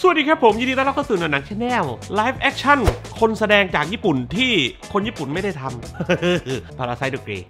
สวัสดีครับผมยินดีต้อนรับเข้าสู่หนังชาแนลไลฟ์แอคชั่นคนแสดงจากญี่ปุ่นที่คนญี่ปุ่นไม่ได้ทำ Parasite The Grey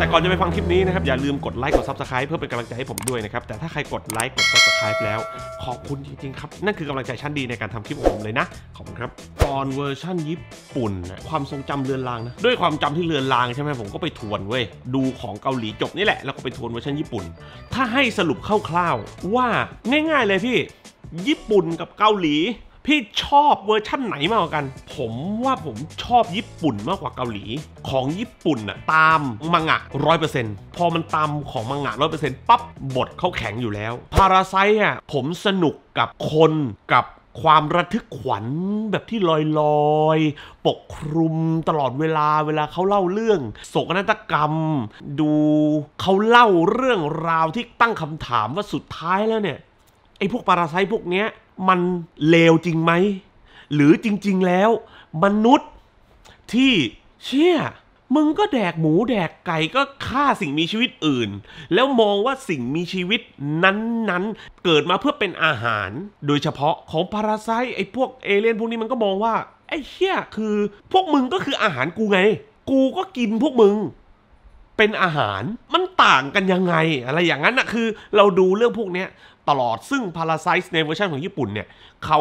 แต่ก่อนจะไปฟังคลิปนี้นะครับอย่าลืมกดไลค์กด Subscribe เพื่อเป็นกำลังใจให้ผมด้วยนะครับแต่ถ้าใครกดไลค์กด Subscribe แล้วขอบคุณจริงๆครับนั่นคือกำลังใจชั้นดีในการทำคลิปของผมเลยนะขอบคุณครับตอนเวอร์ชั่นญี่ปุ่นความทรงจำเลือนลางนะด้วยความจำที่เลือนลางใช่ไหมผมก็ไปทวนเว้ยดูของเกาหลีจบนี่แหละแล้วก็ไปทวนเวอร์ชั่นญี่ปุ่นถ้าให้สรุปคร่าวๆว่าง่ายๆเลยพี่ญี่ปุ่นกับเกาหลีพี่ชอบเวอร์ชั่นไหนมากกว่ากันผมว่าผมชอบญี่ปุ่นมากกว่าเกาหลีของญี่ปุ่นน่ะตามมังงะ 100% พอมันตามของมังงะ 100% ปั๊บบทเขาแข็งอยู่แล้ว Parasite อ่ะผมสนุกกับคนกับความระทึกขวัญแบบที่ลอยๆปกคลุมตลอดเวลาเขาเล่าเรื่องโศกนาฏกรรมดูเขาเล่าเรื่องราวที่ตั้งคำถามว่าสุดท้ายแล้วเนี่ยไอ้พวก Parasite พวกเนี้ยมันเลวจริงไหมหรือจริงๆแล้วมนุษย์ที่เชี่ยมึงก็แดกหมูแดกไก่ก็ฆ่าสิ่งมีชีวิตอื่นแล้วมองว่าสิ่งมีชีวิตนั้นๆเกิดมาเพื่อเป็นอาหารโดยเฉพาะของ Parasite ไอ้พวกเอเลี่ยนพวกนี้มันก็มองว่าไอ้เชี่ยคือพวกมึงก็คืออาหารกูไงกูก็กินพวกมึงเป็นอาหารมันต่างกันยังไงอะไรอย่างนั้นนะคือเราดูเรื่องพวกนี้ตลอดซึ่ง Parasite ในเวอร์ชันของญี่ปุ่นเนี่ยเขา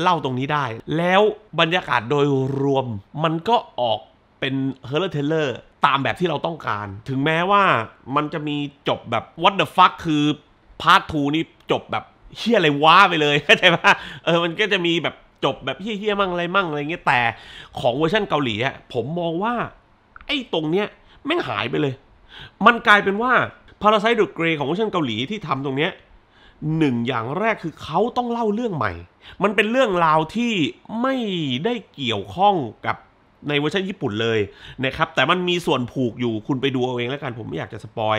เล่าตรงนี้ได้แล้วบรรยากาศโดยรวมมันก็ออกเป็นเฮอร์เรอร์เทเลอร์ตามแบบที่เราต้องการถึงแม้ว่ามันจะมีจบแบบ what the fuck คือพาร์ท 2 นี่จบแบบเหี้ยอะไรว้าไปเลยเข้าใจปะมันก็จะมีแบบจบแบบเหี้ยๆมั่งอะไรมั่งอะไรเงี้ยแต่ของเวอร์ชันเกาหลีอะผมมองว่าไอ้ตรงเนี้ยแม่งหายไปเลยมันกลายเป็นว่า Parasite The Grey ของเวอร์ชันเกาหลีที่ทำตรงเนี้ยหนึ่งอย่างแรกคือเขาต้องเล่าเรื่องใหม่มันเป็นเรื่องราวที่ไม่ได้เกี่ยวข้องกับในเวอร์ชันญี่ปุ่นเลยนะครับแต่มันมีส่วนผูกอยู่คุณไปดูเอาเองแล้วกันผมไม่อยากจะสปอย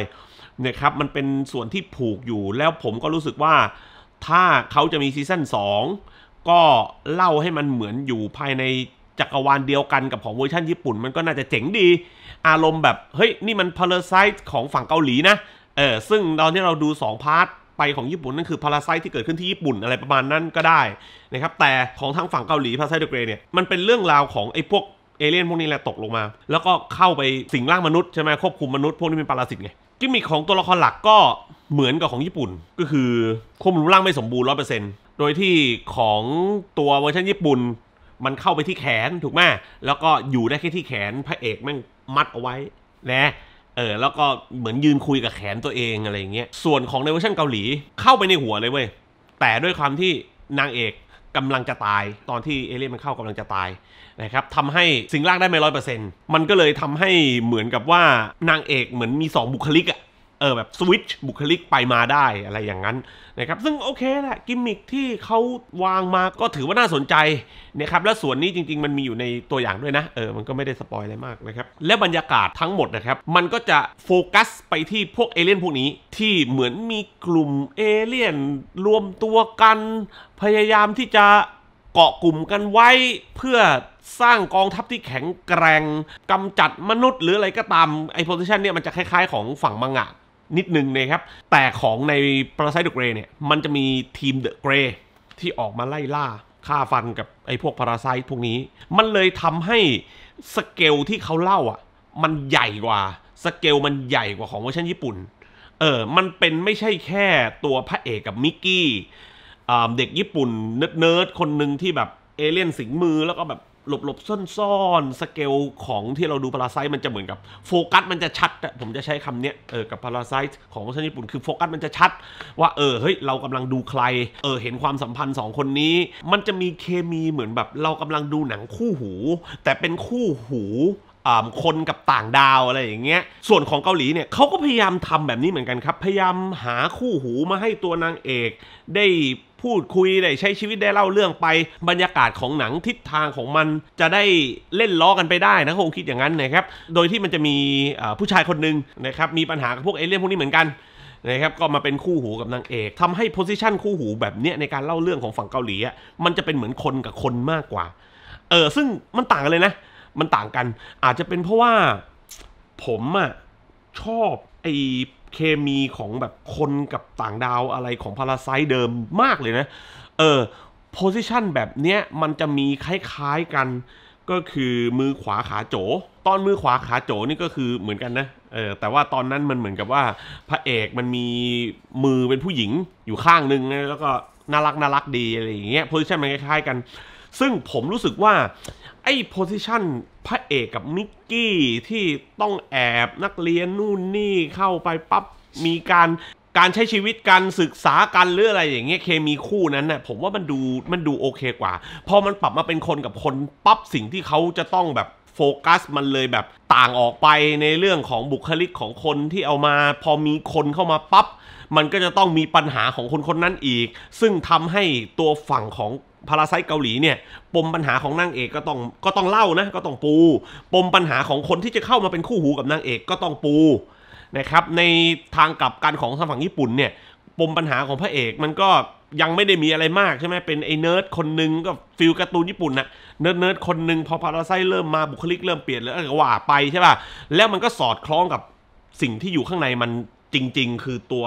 นะครับมันเป็นส่วนที่ผูกอยู่แล้วผมก็รู้สึกว่าถ้าเขาจะมีซีซั่น 2ก็เล่าให้มันเหมือนอยู่ภายในจักรวาลเดียวกันกับของเวอร์ชันญี่ปุ่นมันก็น่าจะเจ๋งดีอารมณ์แบบเฮ้ยนี่มัน Parasite ของฝั่งเกาหลีนะซึ่งตอนที่เราดู2พาร์ทไปของญี่ปุ่นนั่นคือ Parasite ที่เกิดขึ้นที่ญี่ปุ่นอะไรประมาณนั้นก็ได้นะครับแต่ของทางฝั่งเกาหลี Parasite The Grey เนี่ยมันเป็นเรื่องราวของไอ้พวกเอเลี่ยนพวกนี้แหละตกลงมาแล้วก็เข้าไปสิงร่างมนุษย์ใช่ไหมควบคุมมนุษย์พวกนี้เป็นปรสิตไงกิมมิคของตัวละครหลักก็เหมือนกับของญี่ปุ่นก็คือควบคุมร่างไม่สมบูรณ์ 100% โดยที่ของตัวเวอร์ชันญี่ปุ่นมันเข้าไปที่แขนถูกไหมแล้วก็อยู่ได้แค่ที่แขนพระเอกแม่งมัดเอาไว้นะแล้วก็เหมือนยืนคุยกับแขนตัวเองอะไรอย่างเงี้ยส่วนของในเวอร์ชันเกาหลีเข้าไปในหัวเลยเว้ยแต่ด้วยความที่นางเอกกำลังจะตายตอนที่เอเลี่ยนมันเข้ากำลังจะตายนะครับทำให้สิงร่างได้ไม่ 100% มันก็เลยทำให้เหมือนกับว่านางเอกเหมือนมี2บุคลิกอะแบบสวิตช์บุคลิกไปมาได้อะไรอย่างนั้นนะครับซึ่งโอเคแหละกิมมิคที่เขาวางมาก็ถือว่าน่าสนใจนะครับและส่วนนี้จริงๆมันมีอยู่ในตัวอย่างด้วยนะมันก็ไม่ได้สปอยอะไรมากนะครับและบรรยากาศทั้งหมดนะครับมันก็จะโฟกัสไปที่พวกเอเลี่ยนพวกนี้ที่เหมือนมีกลุ่มเอเลี่ยนรวมตัวกันพยายามที่จะเกาะกลุ่มกันไว้เพื่อสร้างกองทัพที่แข็งแกร่งกำจัดมนุษย์หรืออะไรก็ตามไอ้ position เนี่ยมันจะคล้ายๆของฝั่งมังงะนิดนึงนะครับแต่ของใน Parasite The Grey เนี่ยมันจะมีทีม The Grey ที่ออกมาไล่ล่าฆ่าฟันกับไอ้พวก Parasite พวกนี้มันเลยทำให้สเกลที่เขาเล่าอ่ะมันใหญ่กว่าสเกลมันใหญ่กว่าของเวอร์ชันญี่ปุ่นมันเป็นไม่ใช่แค่ตัวพระเอกกับมิกกี้เด็กญี่ปุ่นเนิร์ดๆคนหนึ่งที่แบบเอเลี่ยนสิงมือแล้วก็แบบหลบซ่อนสเกลของที่เราดู Parasite มันจะเหมือนกับโฟกัสมันจะชัดผมจะใช้คำนี้กับ Parasite ของภาษาญี่ปุ่นคือโฟกัสมันจะชัดว่าเฮ้ยเรากำลังดูใครเห็นความสัมพันธ์2คนนี้มันจะมีเคมีเหมือนแบบเรากำลังดูหนังคู่หูแต่เป็นคู่หูคนกับต่างดาวอะไรอย่างเงี้ยส่วนของเกาหลีเนี่ยเขาก็พยายามทำแบบนี้เหมือนกันครับพยายามหาคู่หูมาให้ตัวนางเอกได้พูดคุยได้ใช้ชีวิตได้เล่าเรื่องไปบรรยากาศของหนังทิศทางของมันจะได้เล่นล้อกันไปได้นะคงคิดอย่างนั้นนะครับโดยที่มันจะมีผู้ชายคนหนึ่งนะครับมีปัญหากับพวกเอเลี่ยนพวกนี้เหมือนกัน นะครับก็มาเป็นคู่หูกับนางเอกทำให้โพสิชันคู่หูแบบเนี้ยในการเล่าเรื่องของฝั่งเกาหลีอ่ะมันจะเป็นเหมือนคนกับคนมากกว่าซึ่งมันต่างกันเลยนะมันต่างกันอาจจะเป็นเพราะว่าผมอ่ะชอบไอเคมีของแบบคนกับต่างดาวอะไรของ Parasite เดิมมากเลยนะโพสิชันแบบเนี้ยมันจะมีคล้ายๆกันก็คือมือขวาขาโจตอนมือขวาขาโจนี่ก็คือเหมือนกันนะแต่ว่าตอนนั้นมันเหมือนกับว่าพระเอกมันมีมือเป็นผู้หญิงอยู่ข้างนึงนะแล้วก็น่ารักน่ารักดีอะไรอย่างเงี้ยโพสิชันมันคล้ายๆกันซึ่งผมรู้สึกว่าไอ้โพสิชันพระเอกกับมิกกี้ที่ต้องแอบนักเรียนนู่นนี่เข้าไปปั๊บมีการใช้ชีวิตการศึกษากันหรืออะไรอย่างเงี้ยเคมีคู่นั้นน่ะผมว่ามันดูโอเคกว่าพอมันปรับมาเป็นคนกับคนปั๊บสิ่งที่เขาจะต้องแบบโฟกัสมันเลยแบบต่างออกไปในเรื่องของบุคลิกของคนที่เอามาพอมีคนเข้ามาปั๊บมันก็จะต้องมีปัญหาของคนนั้นอีกซึ่งทำให้ตัวฝั่งของParasite เกาหลีเนี่ยปมปัญหาของนางเอกก็ต้องเล่านะก็ต้องปูปมปัญหาของคนที่จะเข้ามาเป็นคู่หูกับนางเอกก็ต้องปูนะครับในทางกลับกันของทางฝั่งญี่ปุ่นเนี่ยปมปัญหาของพระเอกมันก็ยังไม่ได้มีอะไรมากใช่ไหมเป็นไอ้เนิร์ดคนนึงก็ฟิลการ์ตูนญี่ปุ่นนะเนิร์ดคนนึงพอParasiteเริ่มมาบุคลิกเริ่มเปลี่ยนแล้วก็ว่าไปใช่ป่ะแล้วมันก็สอดคล้องกับสิ่งที่อยู่ข้างในมันจริงๆคือตัว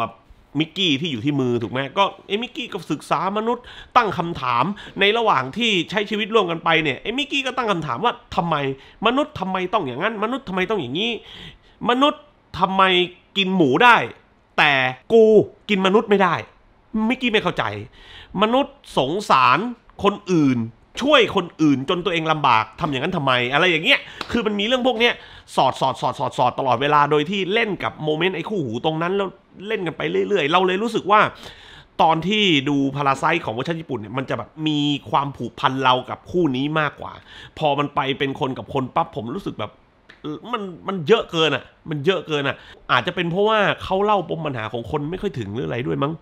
มิกกี้ที่อยู่ที่มือถูกไหมก็ไอ้มิกกี้ก็ศึกษามนุษย์ตั้งคำถามในระหว่างที่ใช้ชีวิตร่วมกันไปเนี่ยไอ้มิกกี้ก็ตั้งคำถามว่าทำไมมนุษย์ทำไมต้องอย่างนั้นมนุษย์ทำไมต้องอย่างนี้มนุษย์ทำไมกินหมูได้แต่กูกินมนุษย์ไม่ได้มิกกี้ไม่เข้าใจมนุษย์สงสารคนอื่นช่วยคนอื่นจนตัวเองลำบากทำอย่างนั้นทำไมอะไรอย่างเงี้ยคือมันมีเรื่องพวกเนี้ยสอดตลอดเวลาโดยที่เล่นกับโมเมนต์ไอ้คู่หูตรงนั้นแล้วเล่นกันไปเรื่อยๆเราเลยรู้สึกว่าตอนที่ดูParasiteของเวอร์ชันญี่ปุ่นเนี่ยมันจะแบบมีความผูกพันเรากับคู่นี้มากกว่าพอมันไปเป็นคนกับคนปั๊บผมรู้สึกแบบมันเยอะเกินอ่ะอาจจะเป็นเพราะว่าเขาเล่าปมปัญหาของคนไม่ค่อยถึงหรืออะไรด้วยมั้ง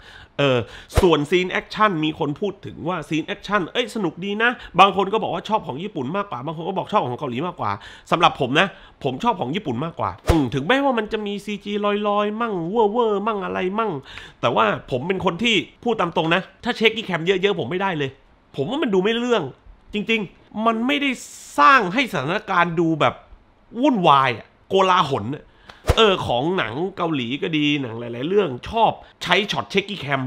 ส่วนซีนแอคชั่นมีคนพูดถึงว่าซีนแอคชั่นสนุกดีนะบางคนก็บอกว่าชอบของญี่ปุ่นมากกว่าบางคนก็บอกชอบของเกาหลีมากกว่าสำหรับผมนะผมชอบของญี่ปุ่นมากกว่าถึงแม้ว่ามันจะมี CG ลอยมั่งเว่อร์มั่งอะไรมั่งแต่ว่าผมเป็นคนที่พูดตามตรงนะถ้าเช็คกี้แคมเยอะๆผมไม่ได้เลยผมว่ามันดูไม่เรื่องจริงๆมันไม่ได้สร้างให้สถานการณ์ดูแบบวุ่นวายโกลาหลของหนังเกาหลีก็ดีหนังหลายๆเรื่องชอบใช้ช็อตเช็คกี้แคม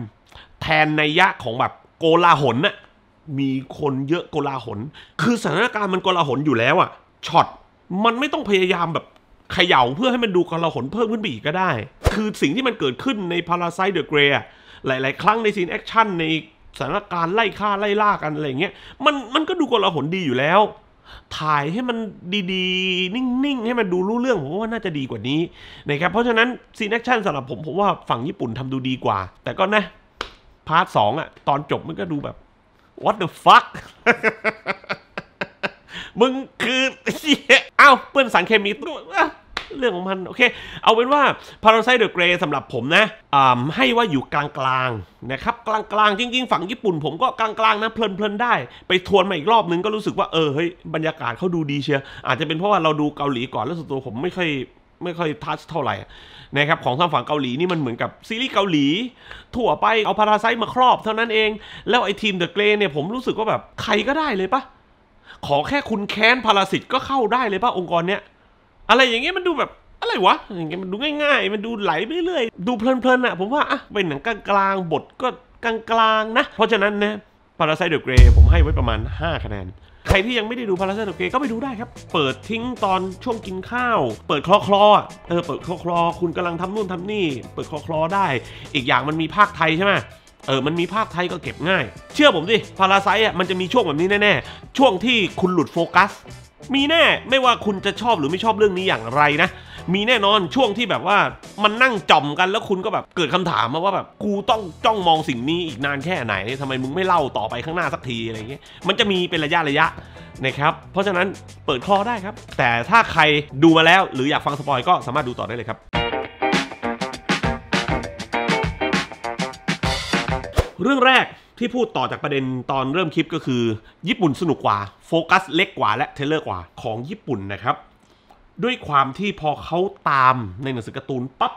แทนนัยยะของแบบโกลาหลน่ะมีคนเยอะโกลาหลคือสถานการณ์มันโกลาหลอยู่แล้วอ่ะช็อตมันไม่ต้องพยายามแบบเขย่าเพื่อให้มันดูโกลาหลเพิ่มขึ้นไปอีกก็ได้คือสิ่งที่มันเกิดขึ้นใน Parasite The Grey หลายๆครั้งในซีนแอคชั่นในสถานการณ์ไล่ฆ่าไล่ล่ากันอะไรอย่างเงี้ยมันก็ดูโกลาหลดีอยู่แล้วถ่ายให้มันดีๆนิ่งๆให้มันดูรู้เรื่องผมว่าน่าจะดีกว่านี้นะครับเพราะฉะนั้นซีนแอคชั่นสำหรับผมว่าฝั่งญี่ปุ่นทำดูดีกว่าแต่ก็นะพาร์ทสองอะตอนจบมันก็ดูแบบ what the fuck มึงคืออ้าวเปื้อนสารเคมีเรื่องของมันโอเคเอาเป็นว่า Parasite The Grey สำหรับผมนะให้ว่าอยู่กลางๆนะครับจริงๆฝั่งญี่ปุ่นผมก็กลางๆนะเพลินได้ไปทวนมาอีกรอบนึงก็รู้สึกว่าเฮ้ยบรรยากาศเขาดูดีเชียวอาจจะเป็นเพราะว่าเราดูเกาหลีก่อนแล้วส่วนตัวผมไม่ค่อยทัชเท่าไหร่นะครับของทางฝั่งเกาหลีนี่มันเหมือนกับซีรีส์เกาหลีทั่วไปเอาParasiteมาครอบเท่านั้นเองแล้วไอ้ทีม The Grey เนี่ยผมรู้สึกว่าแบบใครก็ได้เลยปะขอแค่คุณแค้นParasiteก็เข้าได้เลยปะองค์กรเนี้ยอะไรอย่างเงี้ยมันดูแบบอะไรวะอย่างเงี้ยมันดูง่ายๆมันดูไหลไปเรื่อยๆดูเพลินๆอ่ะผมว่าเป็นหนังกลางบทก็กลางนะเพราะฉะนั้นนะParasite The Grey ผมให้ไว้ประมาณ5คะแนนใครที่ยังไม่ได้ดูParasite The Greyก็ไปดูได้ครับเปิดทิ้งตอนช่วงกินข้าวเปิดคลอเปิดคลอคุณกำลังทำนู่นทำนี่เปิดคลอได้อีกอย่างมันมีภาคไทยใช่ไหมมันมีภาคไทยก็เก็บง่ายเชื่อผมดิParasiteมันจะมีช่วงแบบนี้แน่ๆช่วงที่คุณหลุดโฟกัสมีแน่ไม่ว่าคุณจะชอบหรือไม่ชอบเรื่องนี้อย่างไรนะมีแน่นอนช่วงที่แบบว่ามันนั่งจ่อมกันแล้วคุณก็แบบเกิดคำถามมาว่าแบบกูต้องจ้องมองสิ่งนี้อีกนานแค่ไหนทำไมมึงไม่เล่าต่อไปข้างหน้าสักทีอะไรเงี้ยมันจะมีเป็นระยะนะครับเพราะฉะนั้นเปิดคลอได้ครับแต่ถ้าใครดูมาแล้วหรืออยากฟังสปอยก็สามารถดูต่อได้เลยครับเรื่องแรกที่พูดต่อจากประเด็นตอนเริ่มคลิปก็คือญี่ปุ่นสนุกกว่าโฟกัสเล็กกว่าและเทเลอร์กว่าของญี่ปุ่นนะครับด้วยความที่พอเขาตามในหนังสือการ์ตูนปั๊บ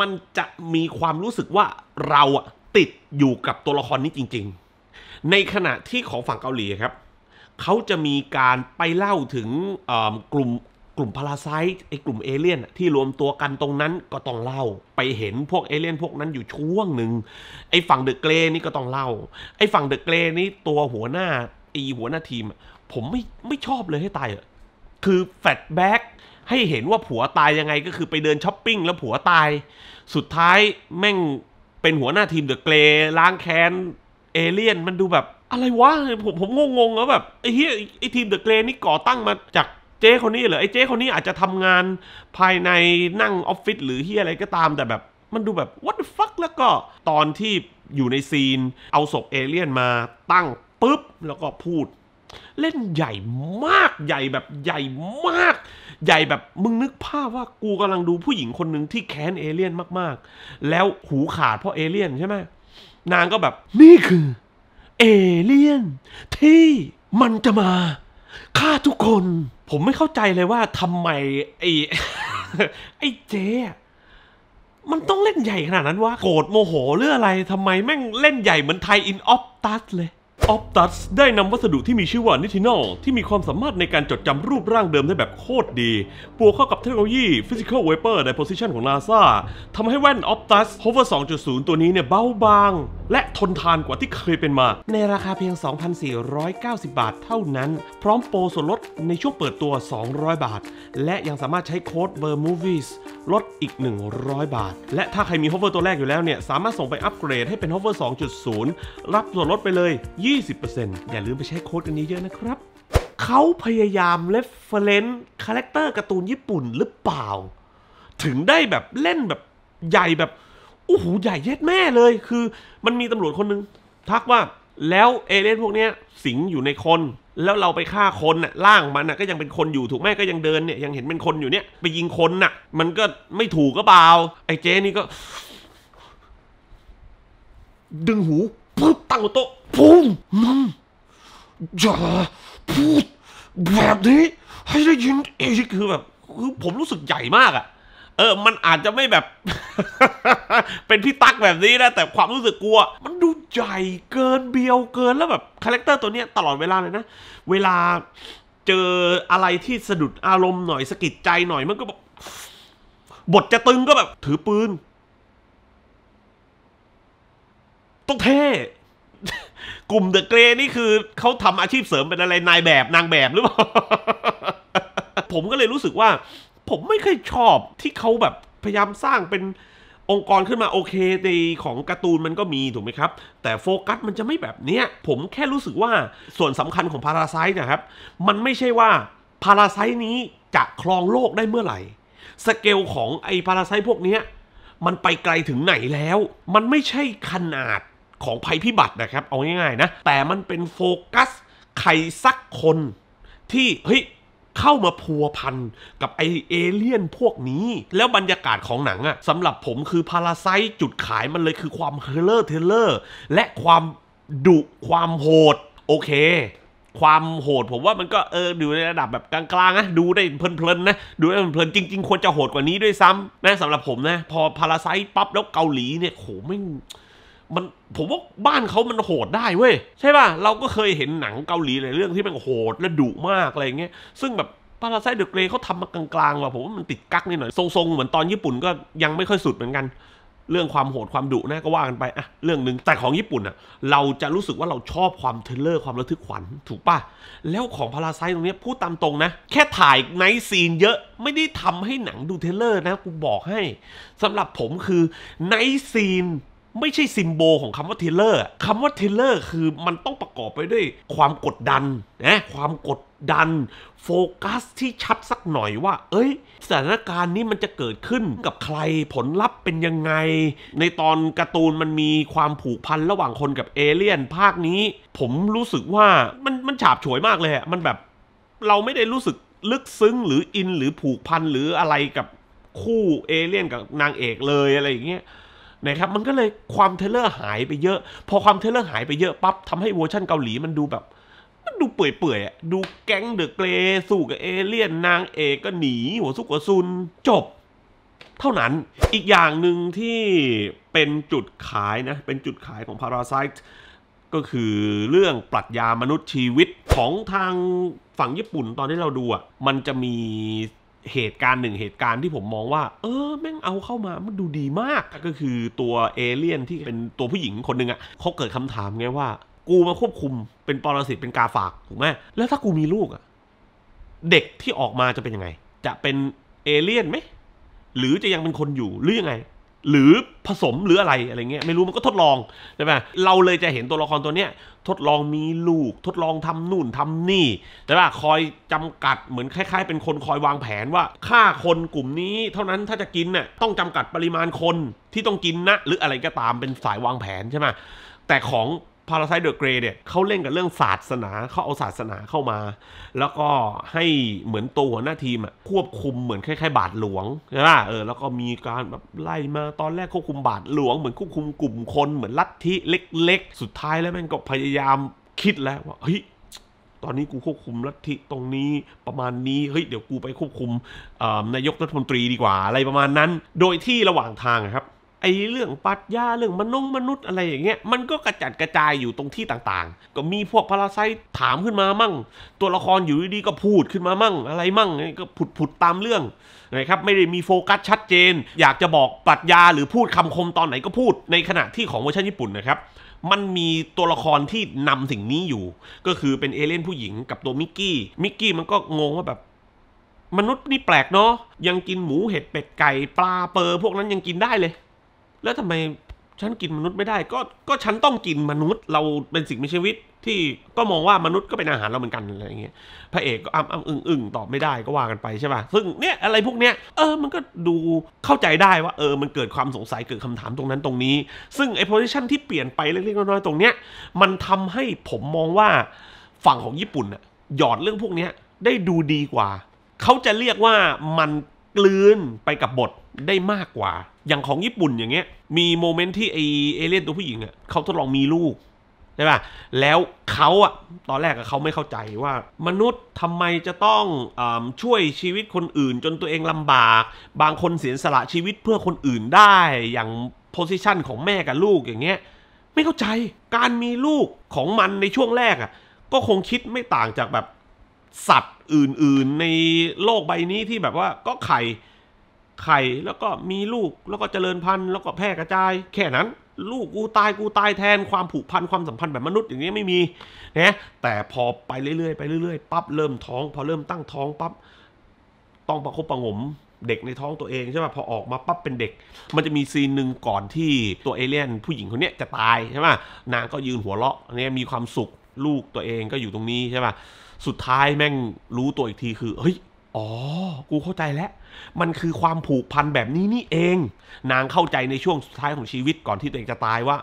มันจะมีความรู้สึกว่าเราอะติดอยู่กับตัวละครนี้จริงๆในขณะที่ของฝั่งเกาหลีครับเขาจะมีการไปเล่าถึงกลุ่ม Parasite ไอ้กลุ่มเอเลี่ยนที่รวมตัวกันตรงนั้นก็ต้องเล่าไปเห็นพวกเอเลี่ยนพวกนั้นอยู่ช่วงหนึ่งไอ้ฝั่งเดอะเกรย์นี่ก็ต้องเล่าไอ้ฝั่งเดอะเกรย์นี่ตัวหัวหน้าทีมผมไม่ชอบเลยให้ตายอะคือแฟลชแบ็กให้เห็นว่าผัวตายยังไงก็คือไปเดินช้อปปิ้งแล้วผัวตายสุดท้ายแม่งเป็นหัวหน้าทีมเดอะเกรย์ล้างแค้นเอเลี่ยนมันดูแบบอะไรวะผมงงแล้วแบบไอ้เหี้ยไอ้ทีมเดอะเกรย์นี่ก่อตั้งมาจากเจ๊คนนี้เหรอไอ้เจ๊คนนี้อาจจะทำงานภายในนั่งออฟฟิศหรือเหี้ยอะไรก็ตามแต่แบบมันดูแบบ what the fuck แล้วก็ตอนที่อยู่ในซีนเอาศพเอเลี่ยนมาตั้งปุ๊บแล้วก็พูดเล่นใหญ่มากใหญ่แบบใหญ่มากใหญ่แบบมึงนึกภาพว่ากูกำลังดูผู้หญิงคนหนึ่งที่แค้นเอเลี่ยนมากๆแล้วหูขาดเพราะเอเลี่ยนใช่ไหมนางก็แบบนี่คือเอเลี่ยนที่มันจะมาฆ่าทุกคนผมไม่เข้าใจเลยว่าทำไมไอ้เจ๊มันต้องเล่นใหญ่ขนาดนั้นวะโกรธโมโหหรืออะไรทำไมแม่งเล่นใหญ่เหมือนไทยอินออฟตัสเลยOphtus ได้นำวัสดุที่มีชื่อว่านิทินอลที่มีความสามารถในการจดจำรูปร่างเดิมได้แบบโคตรดีบวกเข้ากับเทคโนโลยี Physical Vapor Deposition ของ NASA ทำให้แว่น Ophtus Hover 2.0 ตัวนี้เนี่ยเบาบางและทนทานกว่าที่เคยเป็นมาในราคาเพียง 2,490 บาทเท่านั้นพร้อมโปรส่วนลดในช่วงเปิดตัว200 บาทและยังสามารถใช้โค้ด Worm Movies ลดอีก100 บาทและถ้าใครมี Hover ตัวแรกอยู่แล้วเนี่ยสามารถส่งไปอัปเกรดให้เป็น Hover 2.0 รับส่วนลดไปเลย20% อย่าลืมไปใช้โค้ดกันเยอะๆนะครับเขาพยายามเรฟเฟอเรนซ์คาแรคเตอร์การ์ตูนญี่ปุ่นหรือเปล่าถึงได้แบบเล่นแบบใหญ่แบบโอ้โหใหญ่เย็ดแม่เลยคือมันมีตำรวจคนนึงทักว่าแล้วเอเลี่ยนพวกเนี้ยสิงอยู่ในคนแล้วเราไปฆ่าคนน่ะร่างมันน่ะก็ยังเป็นคนอยู่ถูกไหมก็ยังเดินเนี่ยยังเห็นเป็นคนอยู่เนี่ยไปยิงคนน่ะมันก็ไม่ถูกก็เปล่าไอ้เจนี่ก็ดึงหูปุ๊บตั้งโต๊ะปุ๊บมึงอย่าพูดแบบนี้ให้ได้ยินเองคือแบบคือผมรู้สึกใหญ่มากอะมันอาจจะไม่แบบ เป็นพี่ตั๊กแบบนี้นะแต่ความรู้สึกกลัวมันดูใหญ่เกินเบียวเกินแล้วแบบคาแรคเตอร์ตัวเนี้ยตลอดเวลาเลยนะเวลาเจออะไรที่สะดุดอารมณ์หน่อยสะกิดใจหน่อยมันก็แบบบทจะตึงก็แบบถือปืนต้องเท่กลุ่มเดอะเกรย์นี่คือเขาทำอาชีพเสริมเป็นอะไรนายแบบนางแบบหรือเปล่า ผมก็เลยรู้สึกว่าผมไม่เคยชอบที่เขาแบบพยายามสร้างเป็นองค์กรขึ้นมาโอเคในของการ์ตูนมันก็มีถูกไหมครับแต่โฟกัสมันจะไม่แบบเนี้ยผมแค่รู้สึกว่าส่วนสำคัญของ Parasite นะครับมันไม่ใช่ว่า Parasite นี้จะครองโลกได้เมื่อไหร่สเกลของไอ้ Parasite พวกเนี้ยมันไปไกลถึงไหนแล้วมันไม่ใช่ขนาดของภัยพิบัตินะครับเอาง่ายๆนะแต่มันเป็นโฟกัสใครสักคนที่เฮ้ยเข้ามาพัวพันกับไอเอเลี่ยนพวกนี้แล้วบรรยากาศของหนังอะสำหรับผมคือ Parasite จุดขายมันเลยคือความเฮเลอร์เทเลอร์และความดุความโหดโอเคความโหดผมว่ามันก็อยู่ในระดับแบบกลางๆนะดูได้เพลินๆนะดูได้เพลินจริงๆควรจะโหดกว่านี้ด้วยซ้ำนะสำหรับผมนะพอ Parasite ปั๊บแล้วเกาหลีเนี่ยโหไม่มันผมว่าบ้านเขามันโหดได้เว้ยใช่ป่ะเราก็เคยเห็นหนังเกาหลีหลายเรื่องที่มันโหดและดุมากอะไรเงี้ยซึ่งแบบ Parasite The Grey เขาทำมากลางๆว่ะผมว่ามันติดกั๊กนิดหน่อยทรงๆเหมือนตอนญี่ปุ่นก็ยังไม่ค่อยสุดเหมือนกันเรื่องความโหดความดุนะก็ว่ากันไปอะเรื่องหนึ่งแต่ของญี่ปุ่นอะเราจะรู้สึกว่าเราชอบความเทรลเลอร์ความระทึกขวัญถูกป่ะแล้วของ Parasite ตรงนี้พูดตามตรงนะแค่ถ่ายไนท์ซีนเยอะไม่ได้ทำให้หนังดูเทรลเลอร์นะกูบอกให้สำหรับผมคือไนท์ซีนไม่ใช่ซิมโบลของคำว่าเทเลอร์คำว่าเทเลอร์คือมันต้องประกอบไปด้วยความกดดันนะความกดดันโฟกัสที่ชัดสักหน่อยว่าเอ้ยสถานการณ์นี้มันจะเกิดขึ้นกับใครผลลัพธ์เป็นยังไงในตอนการ์ตูนมันมีความผูกพันระหว่างคนกับเอเลี่ยนภาคนี้ผมรู้สึกว่ามันฉาบฉวยมากเลยมันแบบเราไม่ได้รู้สึกลึกซึ้งหรืออินหรือผูกพันหรืออะไรกับคู่เอเลี่ยนกับนางเอกเลยอะไรอย่างเงี้ยนะครับมันก็เลยความเทเลอร์หายไปเยอะพอความเทเลอร์หายไปเยอะปั๊บทำให้เวอร์ชั่นเกาหลีมันดูแบบมันดูเปื่อยๆดูแก๊งเดอะเกรย์สู้กับเอเลี่ยนนางเอกก็หนีหัวซุกหัวซุนจบ เท่านั้นอีกอย่างหนึ่งที่เป็นจุดขายนะเป็นจุดขายของ Parasite ก็คือเรื่องปรัชญามนุษยชีวิตของทางฝั่งญี่ปุ่นตอนที่เราดูอ่ะมันจะมีเหตุการณ์หนึ่งเหตุการณ์ที่ผมมองว่าแม่งเอาเข้ามามันดูดีมากก็คือตัวเอเลี่ยนที่เป็นตัวผู้หญิงคนหนึ่งอ่ะเขาเกิดคำถามไงว่ากูมาควบคุมเป็นปรสิตเป็นกาฝากถูกไหมแล้วถ้ากูมีลูกอ่ะเด็กที่ออกมาจะเป็นยังไงจะเป็นเอเลี่ยนไหมหรือจะยังเป็นคนอยู่หรือยังไงหรือผสมหรืออะไรอะไรเงี้ยไม่รู้มันก็ทดลองใช่ไหมเราเลยจะเห็นตัวละครตัวเนี้ยทดลองมีลูกทดลองทำนู่นทำนี่แต่ว่าคอยจำกัดเหมือนคล้ายๆเป็นคนคอยวางแผนว่าฆ่าคนกลุ่มนี้เท่านั้นถ้าจะกินน่ะต้องจำกัดปริมาณคนที่ต้องกินนะหรืออะไรก็ตามเป็นสายวางแผนใช่ไหมแต่ของParasyte The Grey เนี่ยเขาเล่นกับเรื่องศาสนาเขาเอาศาสนาเข้ามาแล้วก็ให้เหมือนตัวหัวหน้าทีมควบคุมเหมือนคล้ายๆบาทหลวงใช่ป่ะแล้วก็มีการแบบไล่มาตอนแรกควบคุมบาทหลวงเหมือนควบคุมกลุ่มคนเหมือนลัทธิเล็กๆสุดท้ายแล้วมันก็พยายามคิดแล้วว่าเฮ้ยตอนนี้กูควบคุมลัทธิตรงนี้ประมาณนี้เฮ้ยเดี๋ยวกูไปควบคุมนายกรัฐมนตรีดีกว่าอะไรประมาณนั้นโดยที่ระหว่างทางครับไอ้เรื่องปรัชญาเรื่องมนุษย์อะไรอย่างเงี้ยมันก็กระจัดกระจายอยู่ตรงที่ต่างๆก็มีพวกพาราไซต์ถามขึ้นมามั่งตัวละครอยู่ดีๆก็พูดขึ้นมามั่งอะไรมั่งก็ผุดตามเรื่องนะครับไม่ได้มีโฟกัสชัดเจนอยากจะบอกปรัชญาหรือพูดคำคมตอนไหนก็พูดในขณะที่ของเวอร์ชันญี่ปุ่นนะครับมันมีตัวละครที่นำสิ่งนี้อยู่ก็คือเป็นเอเลี่ยนผู้หญิงกับตัวมิกกี้มันก็งงว่าแบบมนุษย์นี่แปลกเนาะยังกินหมูเห็ดเป็ดไก่ปลาเปอร์พวกนั้นยังกินได้เลยแล้วทำไมฉันกินมนุษย์ไม่ได้ก็ฉันต้องกินมนุษย์เราเป็นสิ่งมีชีวิตที่ก็มองว่ามนุษย์ก็เป็นอาหารเราเหมือนกันอะไรอย่างเงี้ยพระเอกก็อึ้งตอบไม่ได้ก็ว่ากันไปใช่ป่ะซึ่งเนี่ยอะไรพวกเนี้ยมันก็ดูเข้าใจได้ว่ามันเกิดความสงสัยเกิดคำถามตรงนั้นตรงนี้ซึ่งไอ้โพซิชันที่เปลี่ยนไปเล็กๆน้อยๆตรงเนี้ยมันทำให้ผมมองว่าฝั่งของญี่ปุ่นหยอดเรื่องพวกเนี้ยได้ดูดีกว่าเขาจะเรียกว่ามันกลืนไปกับบทได้มากกว่าอย่างของญี่ปุ่นอย่างเงี้ยมีโมเมนต์ที่ไอเอเลี่ยนตัวผู้หญิงเขาทดลองมีลูกใช่ป่ะแล้วเขาตอนแรกเขาไม่เข้าใจว่ามนุษย์ทำไมจะต้องช่วยชีวิตคนอื่นจนตัวเองลำบากบางคนเสียสละชีวิตเพื่อคนอื่นได้อย่างโพสิชันของแม่กับลูกอย่างเงี้ยไม่เข้าใจการมีลูกของมันในช่วงแรกก็คงคิดไม่ต่างจากแบบสัตว์อื่นๆในโลกใบนี้ที่แบบว่าก็ไข่แล้วก็มีลูกแล้วก็เจริญพันธุ์แล้วก็แพร่กระจายแค่นั้นลูกกูตายแทนความผูกพันความสัมพันธ์แบบมนุษย์อย่างนี้ไม่มีนะแต่พอไปเรื่อยๆปั๊บเริ่มท้องพอเริ่มตั้งท้องปั๊บต้องประคบประงมเด็กในท้องตัวเองใช่ป่ะพอออกมาปั๊บเป็นเด็กมันจะมีซีนหนึ่งก่อนที่ตัวเอเลี่ยนผู้หญิงคนนี้จะตายใช่ป่ะนางก็ยืนหัวเราะอันนี้มีความสุขลูกตัวเองก็อยู่ตรงนี้ใช่ป่ะสุดท้ายแม่งรู้ตัวอีกทีคือเฮ้ยอ๋อกูเข้าใจแล้วมันคือความผูกพันแบบนี้นี่เองนางเข้าใจในช่วงสุดท้ายของชีวิตก่อนที่ตัวเองจะตายว่า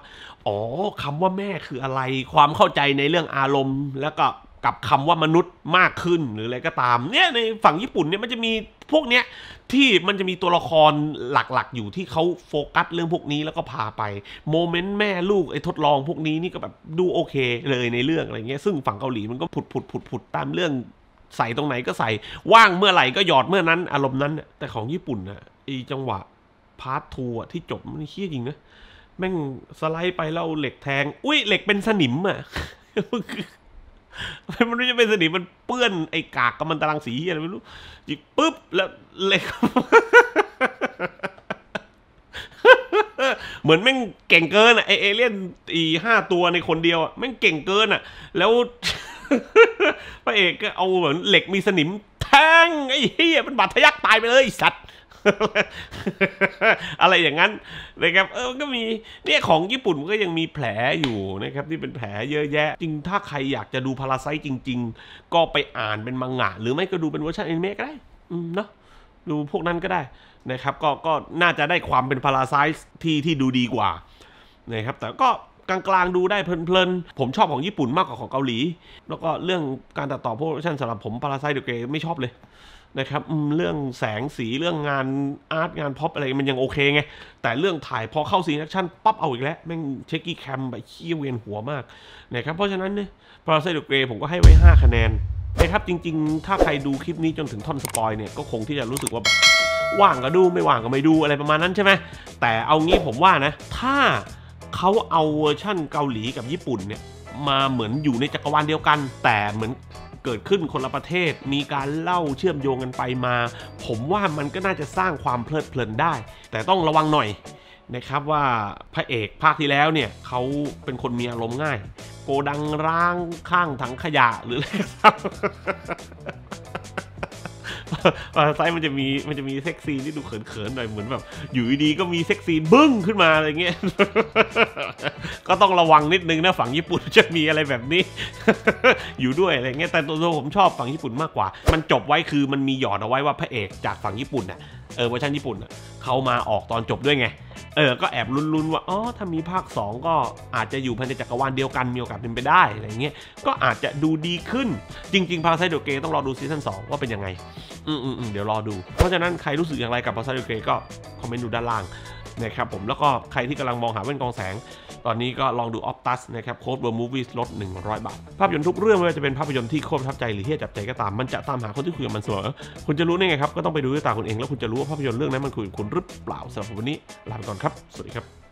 อ๋อคำว่าแม่คืออะไรความเข้าใจในเรื่องอารมณ์แล้วก็กับคำว่ามนุษย์มากขึ้นหรืออะไรก็ตามเนี่ยในฝั่งญี่ปุ่นเนี่ยมันจะมีพวกเนี้ยที่มันจะมีตัวละครหลักๆอยู่ที่เขาโฟกัสเรื่องพวกนี้แล้วก็พาไปโมเมนต์แม่ลูกไอ้ทดลองพวกนี้นี่ก็แบบดูโอเคเลยในเรื่องอะไรเงี้ยซึ่งฝั่งเกาหลีมันก็ผุดตามเรื่องใส่ตรงไหนก็ใส่ว่างเมื่อไหร่ก็หยอดเมื่อนั้นอารมณ์นั้นแต่ของญี่ปุ่นไอ้จังหวะพาร์ททัวร์ที่จบมันเฮี้ยจริงนะแม่งสไลด์ไปแล้วเหล็กแทงอุ้ยเหล็กเป็นสนิมมันไม่ใช่เป็นสนิมมันเปื้อนไอ้กากกับมันตารางสีอะไรไม่รู้จิกปุ๊บแล้วเหล็กเหมือนแม่งเก่งเกินไอเอเลี่ยนอี5 ตัวในคนเดียวแม่งเก่งเกินแล้วพระเอกก็เอาเหมือนเหล็กมีสนิมแทงไอ้เหี้ยมันบาดทะยักตายไปเลยสัตว์อะไรอย่างนั้นนะครับก็มีเนี่ยของญี่ปุ่นก็ยังมีแผลอยู่นะครับที่เป็นแผลเยอะแยะจริงถ้าใครอยากจะดูพาราไซต์จริงๆก็ไปอ่านเป็นมังงะหรือไม่ก็ดูเป็นเวอร์ชันอนิเมะก็ได้เนาะดูพวกนั้นก็ได้นะครับก็น่าจะได้ความเป็นพาราไซต์ที่ดูดีกว่านะครับแต่ก็กลางๆดูได้เพลินๆผมชอบของญี่ปุ่นมากกว่าของเกาหลีแล้วก็เรื่องการตัดต่อโปรดักชั่นสำหรับผม Parasite The Grey ไม่ชอบเลยนะครับเรื่องแสงสีเรื่องงานอาร์ตงานพ็อปอะไรมันยังโอเคไงแต่เรื่องถ่ายพอเข้าซีนแอคชั่นปั๊บเอาอีกแล้วแม่งเช็คกี้แคมไปขี้เวียนหัวมากนะครับเพราะฉะนั้นเนี่ย Parasite The Grey ผมก็ให้ไว้5 คะแนนนะครับจริงๆถ้าใครดูคลิปนี้จนถึงท่อนสปอยเนี่ยก็คงที่จะรู้สึกว่า ว่างก็ดูไม่ว่างก็ไม่ดูอะไรประมาณนั้นใช่ไหมแต่เอางี้ผมว่านะถ้าเขาเอาเวอร์ชั่นเกาหลีกับญี่ปุ่นเนี่ยมาเหมือนอยู่ในจักรวาลเดียวกันแต่เหมือนเกิดขึ้นคนละประเทศมีการเล่าเชื่อมโยงกันไปมาผมว่ามันก็น่าจะสร้างความเพลิดเพลินได้แต่ต้องระวังหน่อยนะครับว่าพระเอกภาคที่แล้วเนี่ยเขาเป็นคนมีอารมณ์ง่ายโกดังร้างข้างถังขยะหรืออะไรครับ Parasite มันจะมีเซ็กซีนที่ดูเขินๆหน่อยเหมือนแบบอยู่ดีๆก็มีเซ็กซีนบึ้งขึ้นมาอะไรเงี้ย ก็ต้องระวังนิดนึงนะฝั่งญี่ปุ่นจะมีอะไรแบบนี้ อยู่ด้วยอะไรเงี้ยแต่ตัวผมชอบฝั่งญี่ปุ่นมากกว่ามันจบไว้คือมันมีหยอดเอาไว้ว่าพระเอกจากฝั่งญี่ปุ่นอ่ะเวอร์ชันญี่ปุ่นอ่ะเขามาออกตอนจบด้วยไงก็แอบลุ้นๆว่าอ๋อถ้ามีภาค2ก็อาจจะอยู่ภายในจักรวาลเดียวกันมีโอกาสเป็นไปได้อะไรเงี้ยก็อาจจะดูดีขึ้นจริงๆ Parasite The Grey ต้องรอดูซีซั่น2ว่าเป็นยังไงเดี๋ยวรอดูเพราะฉะนั้นใครรู้สึกอย่างไรกับ Parasite The Grey ก็คอมเมนต์ดูด้านล่างนะครับผมแล้วก็ใครที่กำลังมองหาแว่นกรองแสงตอนนี้ก็ลองดู Ophtus นะครับโค้ด Worm Movies ลด100 บาทภาพยนตร์ทุกเรื่องไม่ว่าจะเป็นภาพยนตร์ที่โคตรประทับใจหรือเหี้ยจับใจก็ตามมันจะตามหาคนที่คุยกับมันเสมอคุณจะรู้ได้ไงครับก็ต้องไปดูด้วยตาคุณเองแล้วคุณจะรู้ว่าภาพยนตร์เรื่องนั้นมันคุยกับคุณหรือเปล่าสำหรับวันนี้ลาไปก่อนครับสวัสดีครับ